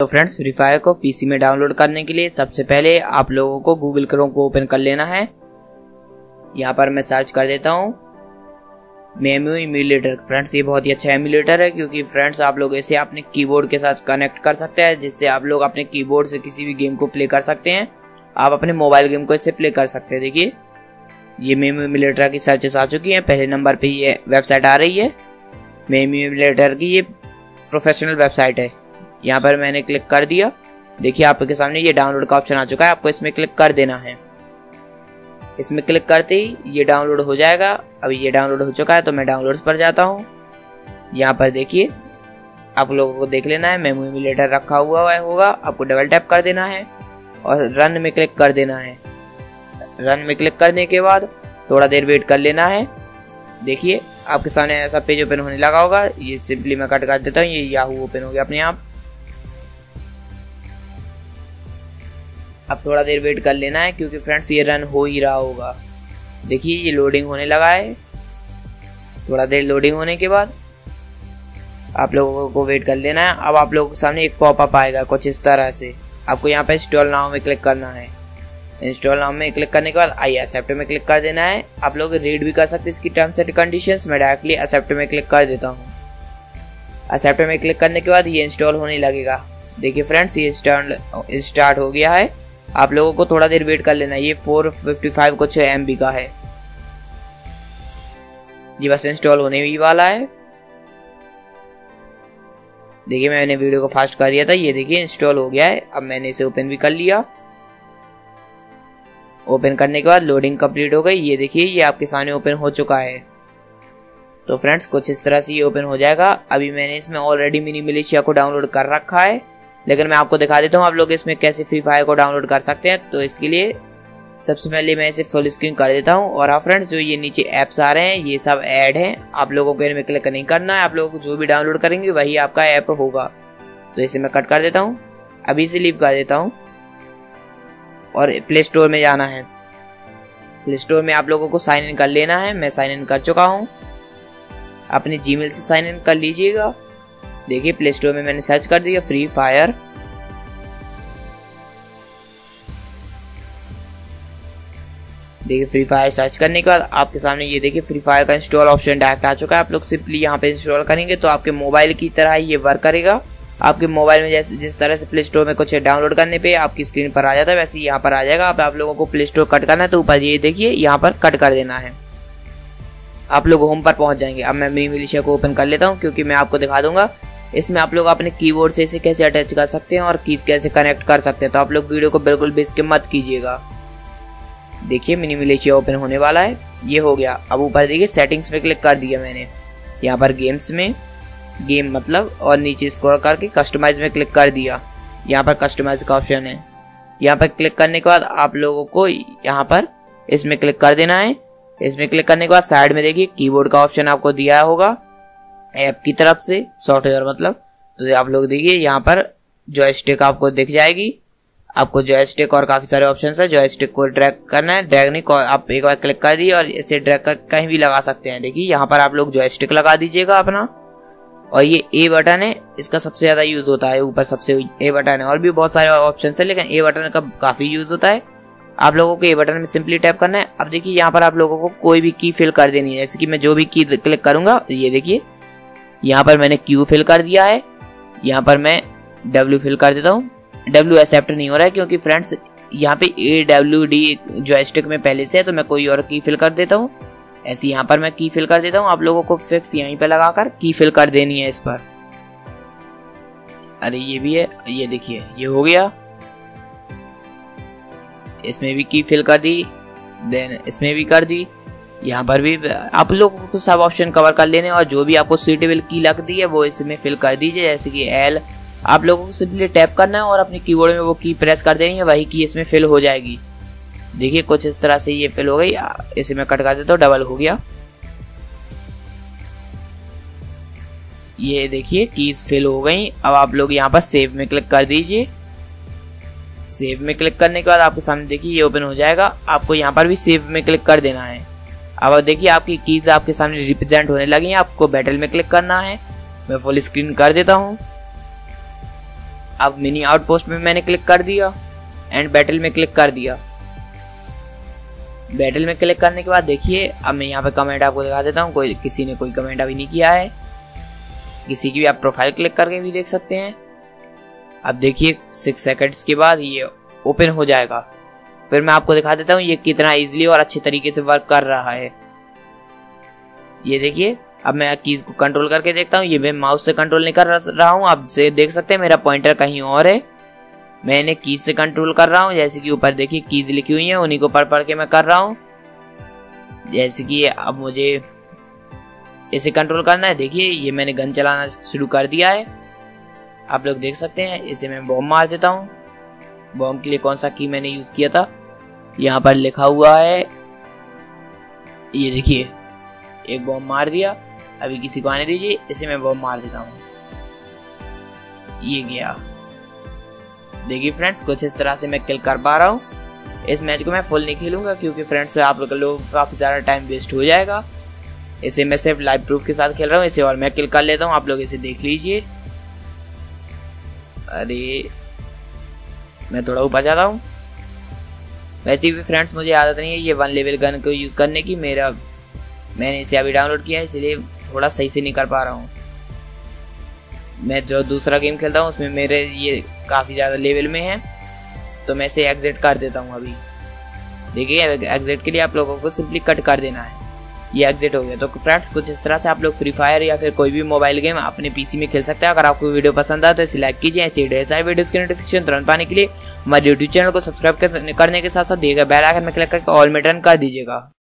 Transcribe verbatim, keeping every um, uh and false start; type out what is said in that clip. तो friends, free fire को PC में डाउनलोड करने के लिए सबसे पहले आप लोगों को गूगल क्रोम को ओपन कर लेना है। यहाँ पर मैं सर्च कर देता हूँ मेमू इम्यूलेटर। फ्रेंड्स, ये बहुत ही अच्छा इम्यूलेटर है क्योंकि फ्रेंड्स आप लोग इसे अपने कीबोर्ड के साथ कनेक्ट कर सकते हैं, जिससे आप लोग अपने कीबोर्ड से किसी भी गेम को प्ले कर सकते हैं। आप अपने मोबाइल गेम को इससे प्ले कर सकते हैं। देखिए, ये मेमू इम्यूलेटर की सर्चेस आ चुकी हैं। पहले नंबर पे ये वेबसाइट आ रही है मेमू इम्यूलेटर की। ये प्रोफेशनल वेबसाइट है। यहाँ पर मैंने क्लिक कर दिया। देखिए, आपके सामने ये डाउनलोड का ऑप्शन आ चुका है। आपको इसमें क्लिक कर देना है। इसमें क्लिक करते ही ये डाउनलोड हो जाएगा। अभी ये डाउनलोड हो चुका है तो मैं डाउनलोड्स पर जाता हूँ। यहाँ पर देखिए, आप लोगों को देख लेना है मेमू इम्यूलेटर रखा हुआ होगा। आपको डबल टैप कर देना है और रन में क्लिक कर देना है। रन में क्लिक करने के बाद थोड़ा देर वेट कर लेना है। देखिए, आपके सामने ऐसा पेज ओपन होने लगा होगा। ये सिंपली मैं कट कर देता हूँ। ये याहू ओपन हो गया अपने आप। अब थोड़ा देर वेट कर लेना है क्योंकि फ्रेंड्स ये रन हो ही रहा होगा। देखिए, ये लोडिंग होने लगा है। थोड़ा देर लोडिंग होने के बाद आप लोगों को वेट कर लेना है। अब आप लोगों के सामने एक पॉपअप आएगा कुछ इस तरह से। आपको यहाँ पर इंस्टॉल नाउ में क्लिक करना है। इंस्टॉल नाउ में क्लिक करने के बाद आई एक्सेप्ट में क्लिक कर देना है। आप लोग रीड भी कर सकते हैं इसकी टर्म्स एंड कंडीशंस। मैं डायरेक्टली एक्सेप्ट में क्लिक कर देता हूँ। एक्सेप्ट में क्लिक करने के बाद ये इंस्टॉल होने लगेगा। देखिए फ्रेंड्स, ये स्टार्ट हो गया है। आप लोगों को थोड़ा देर वेट कर लेना है। ये फोर फिफ्टी फाइव कुछ एमबी का है। ये बस इंस्टॉल होने ही वाला है। देखिए, मैंने वीडियो को फास्ट कर दिया था। ये देखिए इंस्टॉल हो गया है। अब मैंने इसे ओपन भी कर लिया। ओपन करने के बाद लोडिंग कंप्लीट हो गई। ये देखिए, ये आपके सामने ओपन हो चुका है। तो फ्रेंड्स, कुछ इस तरह से ये ओपन हो जाएगा। अभी मैंने इसमें ऑलरेडी मिनी मिलिशिया को डाउनलोड कर रखा है, लेकिन मैं आपको दिखा देता हूँ आप लोग इसमें कैसे फ्री फायर को डाउनलोड कर सकते हैं। तो इसके लिए सबसे पहले मैं इसे फुल स्क्रीन कर देता हूँ। और हाँ फ्रेंड्स, जो ये नीचे ऐप्स आ रहे हैं ये सब ऐड हैं। आप लोगों को इनमें क्लिक नहीं करना है। आप लोगों को जो भी डाउनलोड करेंगे वही आपका ऐप होगा। तो इसे मैं कट कर देता हूँ। अभी इसे लीव कर देता हूँ और प्ले स्टोर में जाना है। प्ले स्टोर में आप लोगों को साइन इन कर लेना है। मैं साइन इन कर चुका हूँ। अपने जीमेल से साइन इन कर लीजिएगा। देखिए, प्ले स्टोर में मैंने सर्च कर दिया फ्री फायर। देखिए, फ्री फायर सर्च करने के बाद आपके सामने ये देखिए फ्री फायर का इंस्टॉल ऑप्शन डायरेक्ट आ चुका है। आप लोग सिंपली यहाँ पे इंस्टॉल करेंगे तो आपके मोबाइल की तरह ये वर्क करेगा। आपके मोबाइल में जैसे जिस तरह से प्ले स्टोर में कुछ डाउनलोड करने पे आपकी स्क्रीन पर आ जाता है, वैसे यहाँ पर आ जाएगा। आप, आप लोगों को प्ले स्टोर कट करना है तो ऊपर ये देखिए यहाँ पर कट कर देना है। आप लोग होम पर पहुँच जाएंगे। अब मैं मिनी मिलिशिया को ओपन कर लेता हूँ क्योंकि मैं आपको दिखा दूंगा इसमें आप लोग अपने कीबोर्ड से इसे कैसे अटैच कर सकते हैं और कीज कैसे कनेक्ट कर सकते हैं। तो आप लोग वीडियो को बिल्कुल भी स्किप मत कीजिएगा। देखिए, मिनी मिलिशिया ओपन होने वाला है। ये हो गया। अब ऊपर देखिए सेटिंग्स पे क्लिक कर दिया मैंने। यहाँ पर गेम्स में गेम मतलब और नीचे स्क्रॉल करके कस्टमाइज में क्लिक कर दिया। यहाँ पर कस्टमाइज का ऑप्शन है। यहाँ पर क्लिक करने के बाद आप लोगों को यहाँ पर इसमें क्लिक कर देना है। इसमें क्लिक करने के बाद साइड में देखिए कीबोर्ड का ऑप्शन आपको दिया होगा ऐप की तरफ से, सॉफ्टवेयर मतलब। तो आप लोग देखिए यहाँ पर जॉयस्टिक आपको दिख जाएगी। आपको जॉयस्टिक और काफ़ी सारे ऑप्शंस है। जॉयस्टिक को ड्रैग करना है। ड्रैग नहीं, आप एक बार क्लिक कर दिए और इसे ड्रैग कर कहीं भी लगा सकते हैं। देखिए, यहाँ पर आप लोग जॉयस्टिक लगा दीजिएगा अपना। और ये ए बटन है, इसका सबसे ज़्यादा यूज़ होता है। ऊपर सबसे ए बटन है, और भी बहुत सारे ऑप्शन है लेकिन ए बटन का काफ़ी यूज़ होता है। आप लोगों को ए बटन में सिंपली टैप करना है। अब देखिए, यहाँ पर आप लोगों को कोई भी की फिल कर देनी है। जैसे कि मैं जो भी की क्लिक करूँगा, ये देखिए यहाँ पर मैंने Q फिल कर दिया है। यहाँ पर मैं W फिल कर देता हूँ। W एक्सेप्ट नहीं हो रहा है क्योंकि फ्रेंड्स यहाँ पे ए डब्ल्यू डी जॉयस्टिक में पहले से है, तो मैं कोई और की फिल कर देता हूँ। ऐसे यहाँ पर मैं की फिल कर देता हूँ। आप लोगों को फिक्स यहीं पे लगाकर की फिल कर देनी है इस पर। अरे ये भी है, ये देखिए ये हो गया। इसमें भी की फिल कर दी, देन इसमें भी कर दी। यहाँ पर भी आप लोगों को सब ऑप्शन कवर कर लेने और जो भी आपको सूटेबल की लगती है वो इसमें फिल कर दीजिए। जैसे कि एल आप लोगों को सिंपली टैप करना है और अपने कीबोर्ड में वो की प्रेस कर देनी है, वही की इसमें फिल हो जाएगी। देखिए, कुछ इस तरह से ये फिल हो गई। इसे मैं कट कर देता हूँ। डबल हो गया। ये देखिए कीज फिल हो गई। अब आप लोग यहाँ पर सेव में क्लिक कर दीजिए। सेव में क्लिक करने के बाद आपके सामने देखिए ये ओपन हो जाएगा। आपको यहाँ पर भी सेव में क्लिक कर देना है। अब देखिए आपकी कीज आपके सामने रिप्रेजेंट होने लगी हैं। आपको बैटल में क्लिक करना है। मैं फुल स्क्रीन कर देता हूं। अब मिनी आउटपोस्ट में मैंने क्लिक कर दिया एंड बैटल में क्लिक कर दिया। बैटल में क्लिक करने के बाद देखिए अब मैं यहाँ पे कमेंट आपको दिखा देता हूँ, कोई किसी ने कोई कमेंट अभी नहीं किया है, किसी की भी आप प्रोफाइल क्लिक करके भी देख सकते हैं। अब देखिए सिक्स सेकंड्स के बाद ये ओपन हो जाएगा। फिर मैं आपको दिखा देता हूँ ये कितना इजीली और अच्छे तरीके से वर्क कर रहा है। ये देखिए अब मैं कीज को कंट्रोल करके देखता हूँ, ये मैं माउस से कंट्रोल नहीं कर रहा हूँ, आप देख सकते हैं मेरा पॉइंटर कहीं और है, मैं इन्हें कीज से कंट्रोल कर रहा हूँ। जैसे कि ऊपर देखिए कीज लिखी हुई है, उन्हीं को पढ़ पढ़ के मैं कर रहा हूँ। जैसे कि अब मुझे इसे कंट्रोल करना है, देखिए ये मैंने गन चलाना शुरू कर दिया है, आप लोग देख सकते हैं। इसे मैं बॉम्ब मार देता हूँ। बॉम्ब के लिए कौन सा की मैंने यूज किया था यहाँ पर लिखा हुआ है, ये देखिए एक बॉम्ब मार दिया। अभी किसी को आने दीजिए, इसे मैं बॉम्ब मार देता हूँ, ये गया। देखिए फ्रेंड्स कुछ इस तरह से मैं किल कर पा रहा हूँ। इस मैच को मैं फुल नहीं खेलूंगा क्योंकि फ्रेंड्स आप लोगों का काफी सारा टाइम वेस्ट हो जाएगा। इसे मैं सिर्फ लाइव प्रूफ के साथ खेल रहा हूँ, इसे और मैं किल कर लेता हूँ, आप लोग इसे देख लीजिए। अरे मैं थोड़ा ऊपर जाता हूँ। वैसे भी फ्रेंड्स मुझे आदत नहीं है ये वन लेवल गन को यूज करने की, मेरा मैंने इसे अभी डाउनलोड किया है इसलिए थोड़ा सही से नहीं कर पा रहा हूँ। मैं जो दूसरा गेम खेलता हूँ उसमें मेरे ये काफ़ी ज़्यादा लेवल में है, तो मैं इसे एग्जिट कर देता हूँ। अभी देखिए एग्जिट के लिए आप लोगों को सिंपली कट कर देना है, ये एग्जिट हो गया। तो फ्रेंड्स कुछ इस तरह से आप लोग फ्री फायर या फिर कोई भी मोबाइल गेम अपने पीसी में खेल सकते हैं। अगर आपको वीडियो पसंद आए तो इसे लाइक कीजिए। ऐसे ढेर सारे वीडियोस की नोटिफिकेशन तुरंत पाने के लिए हमारे यूट्यूब चैनल को सब्सक्राइब करने के साथ साथ दिए गए बेल आइकन में क्लिक करके ऑल में टर्न कर दीजिएगा।